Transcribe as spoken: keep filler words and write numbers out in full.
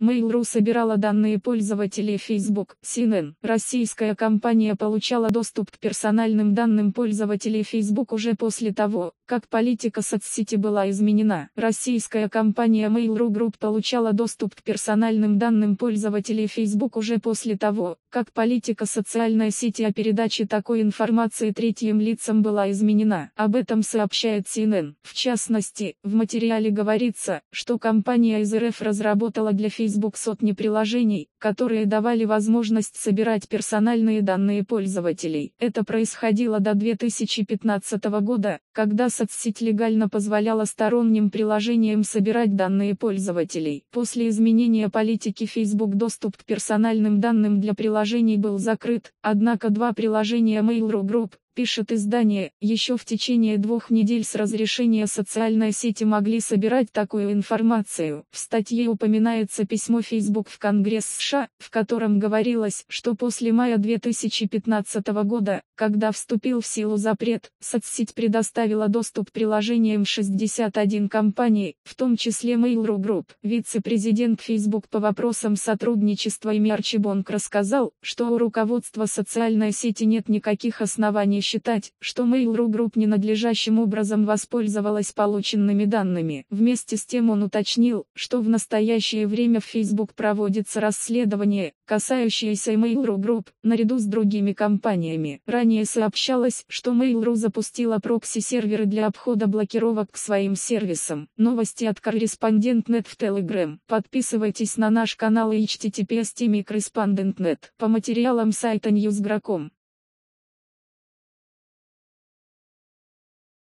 Mail.ru собирала данные пользователей Facebook. си эн эн. Российская компания получала доступ к персональным данным пользователей Facebook уже после того, как политика соцсети была изменена. Российская компания Mail.ru Group получала доступ к персональным данным пользователей Facebook уже после того, как политика социальной сети о передаче такой информации третьим лицам была изменена. Об этом сообщает си эн эн. В частности, в материале говорится, что компания из эр эф разработала для Facebook Facebook сотни приложений, которые давали возможность собирать персональные данные пользователей. Это происходило до две тысячи пятнадцатого года, когда соцсеть легально позволяла сторонним приложениям собирать данные пользователей. После изменения политики Facebook доступ к персональным данным для приложений был закрыт, однако два приложения Mail.ru Group, пишет издание, еще в течение двух недель с разрешения социальной сети могли собирать такую информацию. В статье упоминается письмо Facebook в Конгресс США, в котором говорилось, что после мая две тысячи пятнадцатого года, когда вступил в силу запрет, соцсеть предоставила доступ приложениям шестьдесят одной компании, в том числе Mail.ru Group. Вице-президент Facebook по вопросам сотрудничества и Арчи Бонк рассказал, что у руководства социальной сети нет никаких оснований считать, что Mail.ru Group ненадлежащим образом воспользовалась полученными данными. Вместе с тем он уточнил, что в настоящее время в Facebook проводится расследование, касающееся Mail.ru Group, наряду с другими компаниями. Ранее сообщалось, что Mail.ru запустила прокси-серверы для обхода блокировок к своим сервисам. Новости от Correspondent.нет в Telegram. Подписывайтесь на наш канал и эйч ти ти пи эс точка ком слэш корреспондент точка нет. По материалам сайта ньюс гра точка ком.